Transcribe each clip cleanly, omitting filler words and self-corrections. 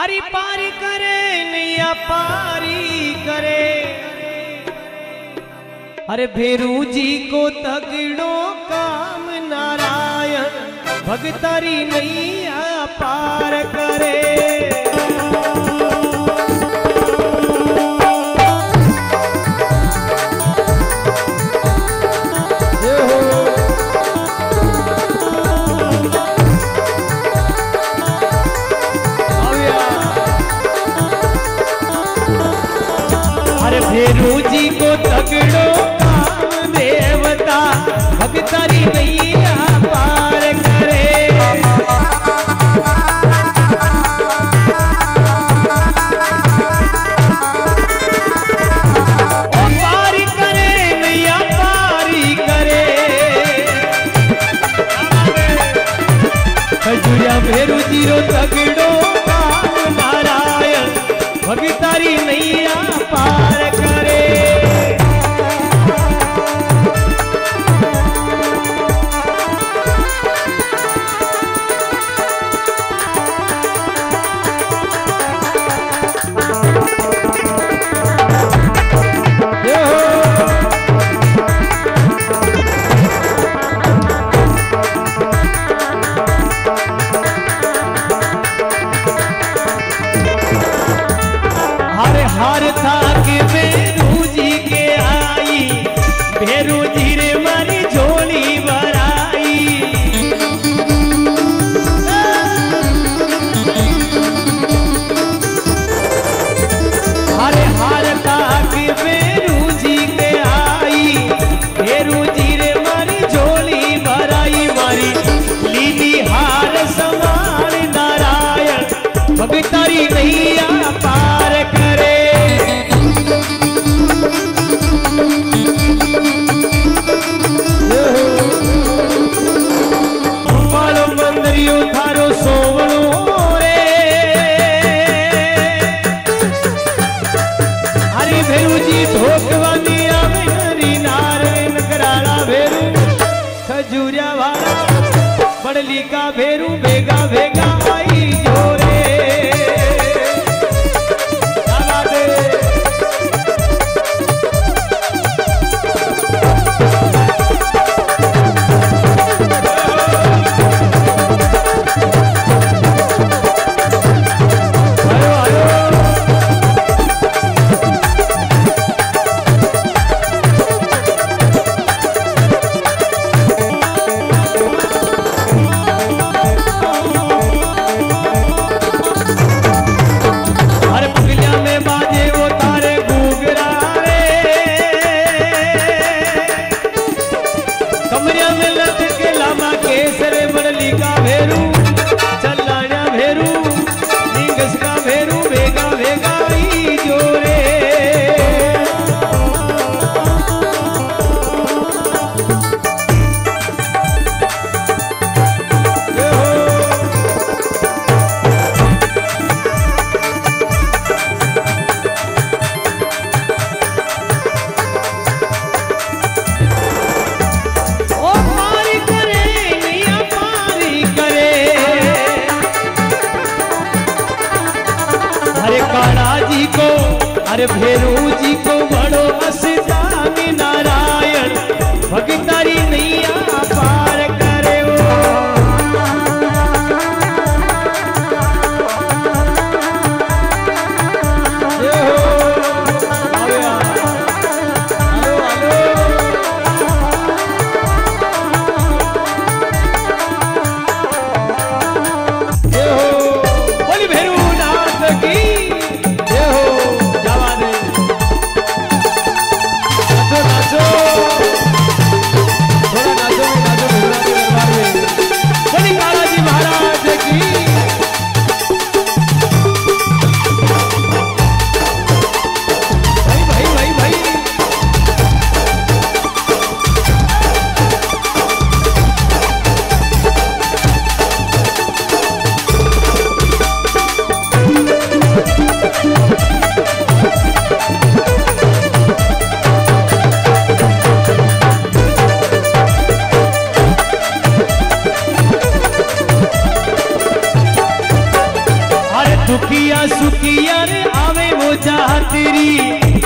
अरे पारी करे नैया पारी करे, अरे भेरूजी को तकडो काम नारायण भक्तारी नैया पार करे। भेरूजी को तकडो धाम देवता भक्तारी नैया पार करे। ओ पारी करे नैया पारी करे, हजूरिया भेरूजी रो तकडो धाम नारायण भक्तारी नैया पार का भेरू भेगा भेगा आई जोरे दे। आयो आयो अरे भेरूजी को बड़ो अस्तान नारायण भक्तारी नैया पार करे। वो बोली भेरू नाथ की। We're दुखिया सुखिया रे आवे वो चाह तेरी,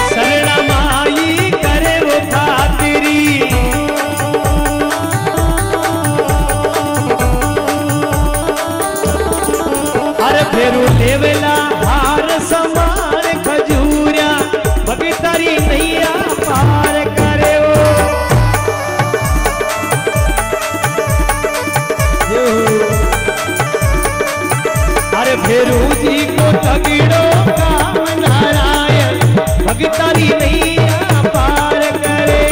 शरणा माई करे वो चाह तेरी। अरे फेरू लेवला हार समार खजूरिया, भगतारी नैया पार करे वो। अरे भेरूजी को तकडो धाम नारायण, भगतारी नैया पार करे।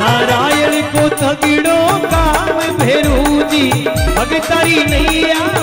नारायण को तकडो धाम भेरूजी, भगतारी नैया।